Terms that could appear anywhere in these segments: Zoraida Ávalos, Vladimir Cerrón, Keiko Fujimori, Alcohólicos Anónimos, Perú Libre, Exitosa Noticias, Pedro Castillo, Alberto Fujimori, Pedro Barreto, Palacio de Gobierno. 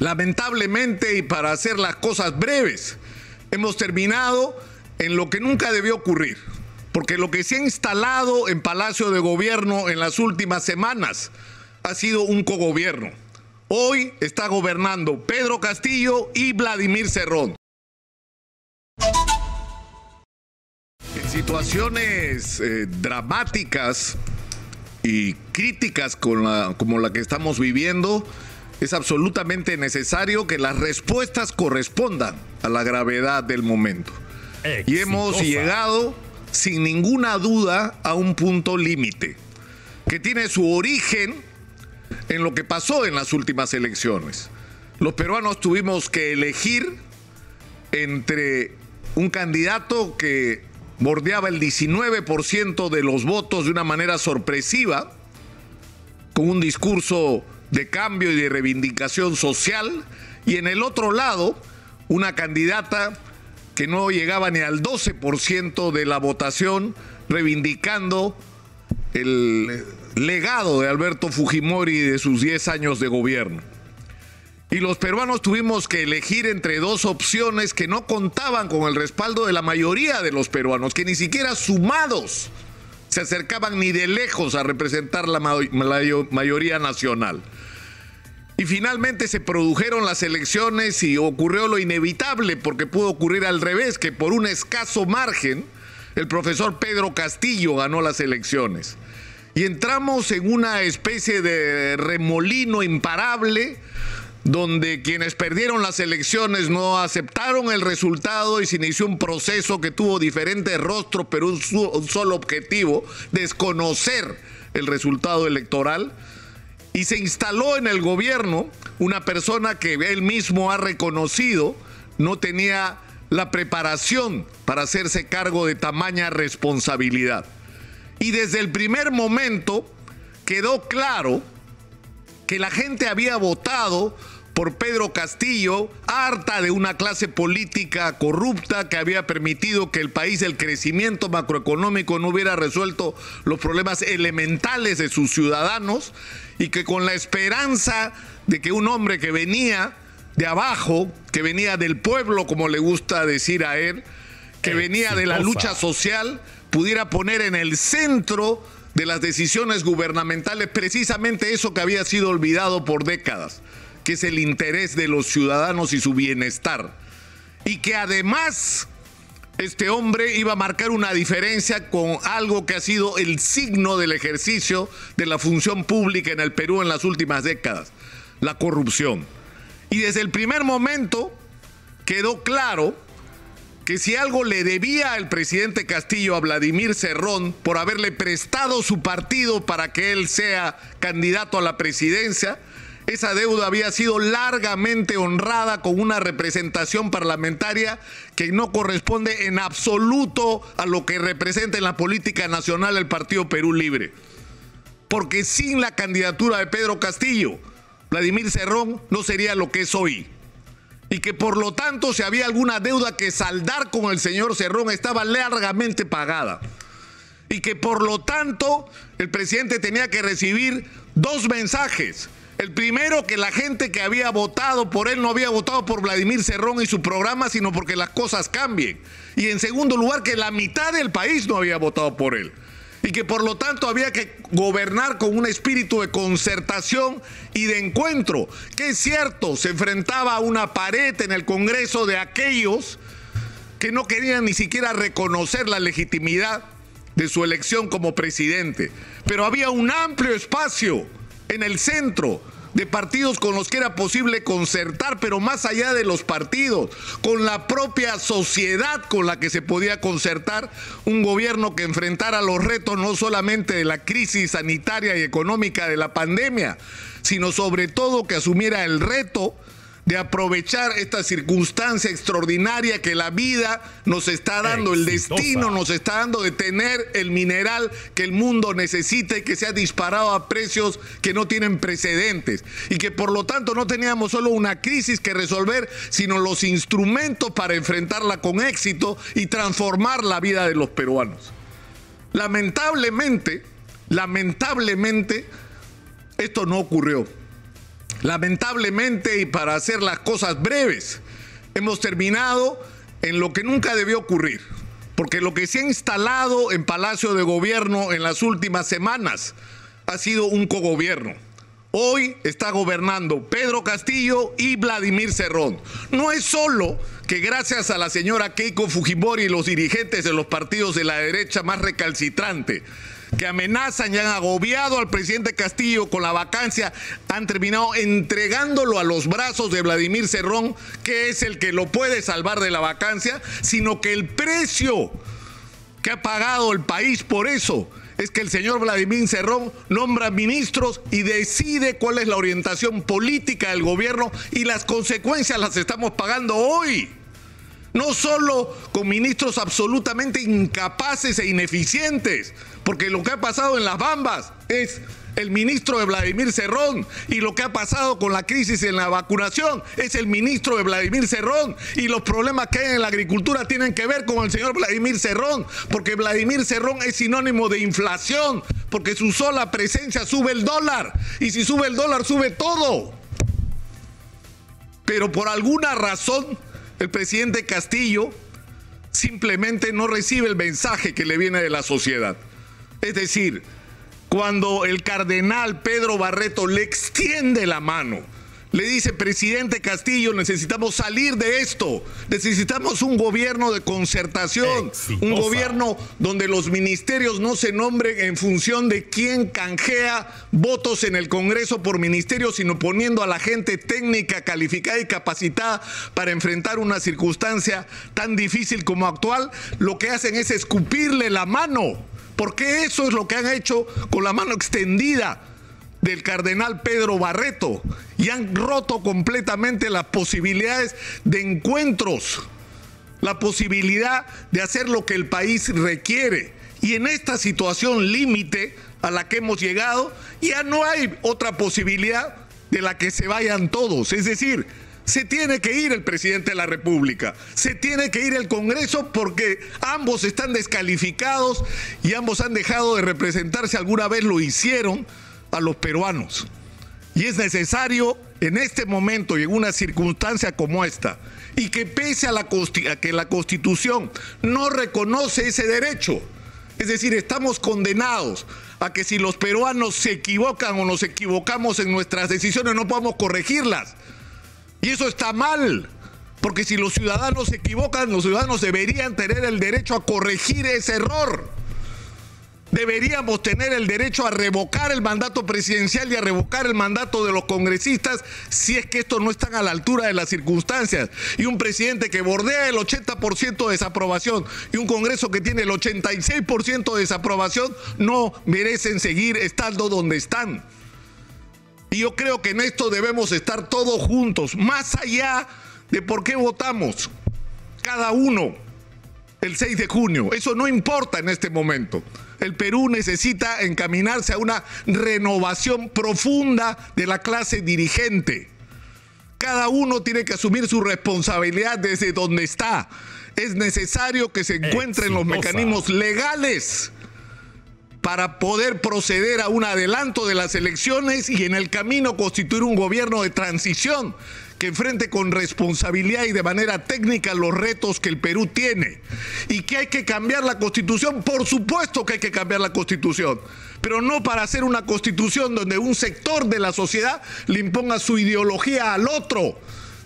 Lamentablemente, y para hacer las cosas breves, hemos terminado en lo que nunca debió ocurrir, porque lo que se ha instalado en Palacio de Gobierno en las últimas semanas ha sido un cogobierno. Hoy está gobernando Pedro Castillo y Vladimir Cerrón. En situaciones dramáticas y críticas como la que estamos viviendo, es absolutamente necesario que las respuestas correspondan a la gravedad del momento. Exitosa. Y hemos llegado, sin ninguna duda, a un punto límite, que tiene su origen en lo que pasó en las últimas elecciones. Los peruanos tuvimos que elegir entre un candidato que bordeaba el 19% de los votos de una manera sorpresiva, con un discurso de cambio y de reivindicación social, y en el otro lado, una candidata que no llegaba ni al 12% de la votación, reivindicando el legado de Alberto Fujimori y de sus 10 años de gobierno. Y los peruanos tuvimos que elegir entre dos opciones que no contaban con el respaldo de la mayoría de los peruanos, que ni siquiera sumados se acercaban ni de lejos a representar la mayoría nacional. Y finalmente se produjeron las elecciones y ocurrió lo inevitable, porque pudo ocurrir al revés, que por un escaso margen el profesor Pedro Castillo ganó las elecciones. Y entramos en una especie de remolino imparable, donde quienes perdieron las elecciones no aceptaron el resultado y se inició un proceso que tuvo diferentes rostros, pero un solo objetivo: desconocer el resultado electoral. Y se instaló en el gobierno una persona que él mismo ha reconocido no tenía la preparación para hacerse cargo de tamaña responsabilidad. Y desde el primer momento quedó claro que la gente había votado por Pedro Castillo, harta de una clase política corrupta que había permitido que el país, el crecimiento macroeconómico, no hubiera resuelto los problemas elementales de sus ciudadanos, y que con la esperanza de que un hombre que venía de abajo, que venía del pueblo, como le gusta decir a él, que venía de la lucha social, pudiera poner en el centro de las decisiones gubernamentales precisamente eso que había sido olvidado por décadas, que es el interés de los ciudadanos y su bienestar. Y que además este hombre iba a marcar una diferencia con algo que ha sido el signo del ejercicio de la función pública en el Perú en las últimas décadas: la corrupción. Y desde el primer momento quedó claro que si algo le debía el presidente Castillo a Vladimir Cerrón por haberle prestado su partido para que él sea candidato a la presidencia, esa deuda había sido largamente honrada con una representación parlamentaria que no corresponde en absoluto a lo que representa en la política nacional el partido Perú Libre. Porque sin la candidatura de Pedro Castillo, Vladimir Cerrón no sería lo que es hoy. Y que por lo tanto, si había alguna deuda que saldar con el señor Cerrón, estaba largamente pagada. Y que por lo tanto, el presidente tenía que recibir dos mensajes. El primero, que la gente que había votado por él no había votado por Vladimir Cerrón y su programa, sino porque las cosas cambien. Y en segundo lugar, que la mitad del país no había votado por él. Y que por lo tanto había que gobernar con un espíritu de concertación y de encuentro, que es cierto, se enfrentaba a una pared en el Congreso de aquellos que no querían ni siquiera reconocer la legitimidad de su elección como presidente. Pero había un amplio espacio en el centro de partidos con los que era posible concertar, pero más allá de los partidos, con la propia sociedad con la que se podía concertar un gobierno que enfrentara los retos no solamente de la crisis sanitaria y económica de la pandemia, sino sobre todo que asumiera el reto de aprovechar esta circunstancia extraordinaria que la vida nos está dando, el destino nos está dando, de tener el mineral que el mundo necesita y que se ha disparado a precios que no tienen precedentes. Y que por lo tanto no teníamos solo una crisis que resolver, sino los instrumentos para enfrentarla con éxito y transformar la vida de los peruanos. Lamentablemente, esto no ocurrió. Lamentablemente, y para hacer las cosas breves, hemos terminado en lo que nunca debió ocurrir, porque lo que se ha instalado en Palacio de Gobierno en las últimas semanas ha sido un cogobierno. Hoy está gobernando Pedro Castillo y Vladimir Cerrón. No es solo que gracias a la señora Keiko Fujimori y los dirigentes de los partidos de la derecha más recalcitrante, que amenazan y han agobiado al presidente Castillo con la vacancia, han terminado entregándolo a los brazos de Vladimir Cerrón, que es el que lo puede salvar de la vacancia, sino que el precio que ha pagado el país por eso es que el señor Vladimir Cerrón nombra ministros y decide cuál es la orientación política del gobierno, y las consecuencias las estamos pagando hoy. No solo con ministros absolutamente incapaces e ineficientes, porque lo que ha pasado en Las Bambas es el ministro de Vladimir Cerrón, y lo que ha pasado con la crisis en la vacunación es el ministro de Vladimir Cerrón, y los problemas que hay en la agricultura tienen que ver con el señor Vladimir Cerrón, porque Vladimir Cerrón es sinónimo de inflación, porque su sola presencia sube el dólar, y si sube el dólar sube todo. Pero por alguna razón el presidente Castillo simplemente no recibe el mensaje que le viene de la sociedad. Es decir, cuando el cardenal Pedro Barreto le extiende la mano, le dice: presidente Castillo, necesitamos salir de esto, necesitamos un gobierno de concertación, un gobierno donde los ministerios no se nombren en función de quién canjea votos en el Congreso por ministerio, sino poniendo a la gente técnica, calificada y capacitada para enfrentar una circunstancia tan difícil como actual. Lo que hacen es escupirle la mano, porque eso es lo que han hecho con la mano extendida del cardenal Pedro Barreto, y han roto completamente las posibilidades de encuentros, la posibilidad de hacer lo que el país requiere. Y en esta situación límite a la que hemos llegado, ya no hay otra posibilidad de la que se vayan todos. Es decir, se tiene que ir el presidente de la República, se tiene que ir el Congreso, porque ambos están descalificados y ambos han dejado de representarse, alguna vez lo hicieron, a los peruanos. Y es necesario en este momento y en una circunstancia como esta, y que pese a que la Constitución no reconoce ese derecho, es decir, estamos condenados a que si los peruanos se equivocan o nos equivocamos en nuestras decisiones, no podamos corregirlas. Y eso está mal, porque si los ciudadanos se equivocan, los ciudadanos deberían tener el derecho a corregir ese error. Deberíamos tener el derecho a revocar el mandato presidencial y a revocar el mandato de los congresistas si es que estos no están a la altura de las circunstancias. Y un presidente que bordea el 80% de desaprobación y un Congreso que tiene el 86% de desaprobación no merecen seguir estando donde están. Y yo creo que en esto debemos estar todos juntos, más allá de por qué votamos cada uno el 6 de junio. Eso no importa en este momento. El Perú necesita encaminarse a una renovación profunda de la clase dirigente. Cada uno tiene que asumir su responsabilidad desde donde está. Es necesario que se encuentren los mecanismos legales para poder proceder a un adelanto de las elecciones y en el camino constituir un gobierno de transición que enfrente con responsabilidad y de manera técnica los retos que el Perú tiene. Y que hay que cambiar la Constitución, por supuesto que hay que cambiar la Constitución, pero no para hacer una Constitución donde un sector de la sociedad le imponga su ideología al otro.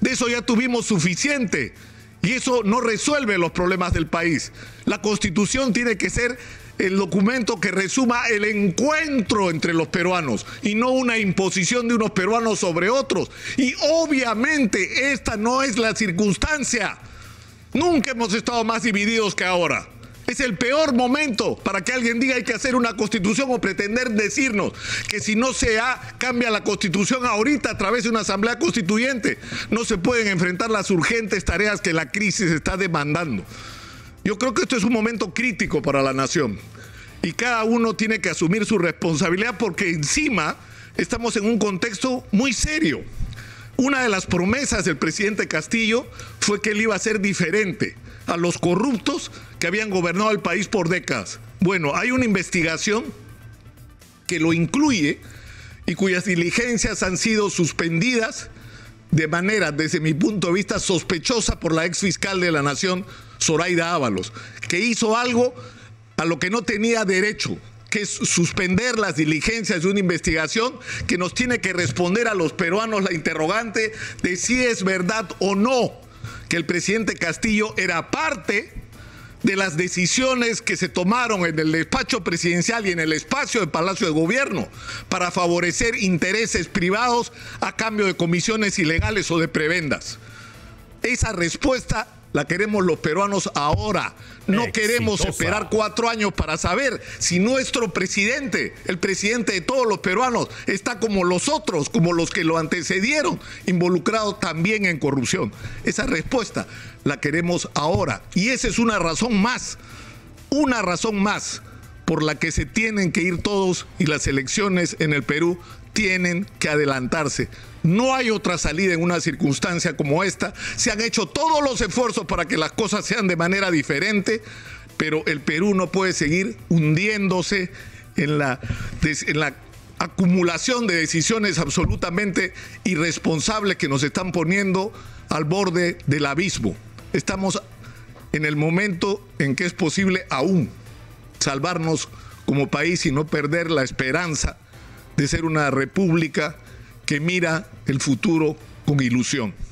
De eso ya tuvimos suficiente, y eso no resuelve los problemas del país. La Constitución tiene que ser el documento que resuma el encuentro entre los peruanos y no una imposición de unos peruanos sobre otros. Y obviamente esta no es la circunstancia. Nunca hemos estado más divididos que ahora. Es el peor momento para que alguien diga hay que hacer una constitución o pretender decirnos que si no se cambia la constitución ahorita a través de una asamblea constituyente, no se pueden enfrentar las urgentes tareas que la crisis está demandando. Yo creo que esto es un momento crítico para la nación y cada uno tiene que asumir su responsabilidad, porque encima estamos en un contexto muy serio. Una de las promesas del presidente Castillo fue que él iba a ser diferente a los corruptos que habían gobernado el país por décadas. Bueno, hay una investigación que lo incluye y cuyas diligencias han sido suspendidas de manera, desde mi punto de vista, sospechosa por la exfiscal de la Nación, Zoraida Ávalos, que hizo algo a lo que no tenía derecho, que es suspender las diligencias de una investigación que nos tiene que responder a los peruanos la interrogante de si es verdad o no que el presidente Castillo era parte de las decisiones que se tomaron en el despacho presidencial y en el espacio del Palacio de Gobierno para favorecer intereses privados a cambio de comisiones ilegales o de prebendas. Esa respuesta la queremos los peruanos ahora. No Exitosa. Queremos esperar 4 años para saber si nuestro presidente, el presidente de todos los peruanos, está como los otros, como los que lo antecedieron, involucrado también en corrupción. Esa respuesta la queremos ahora. Y esa es una razón más por la que se tienen que ir todos y las elecciones en el Perú tienen que adelantarse. No hay otra salida en una circunstancia como esta. Se han hecho todos los esfuerzos para que las cosas sean de manera diferente, pero el Perú no puede seguir hundiéndose en la acumulación de decisiones absolutamente irresponsables que nos están poniendo al borde del abismo. Estamos en el momento en que es posible aún salvarnos como país y no perder la esperanza de ser una república que mira el futuro con ilusión.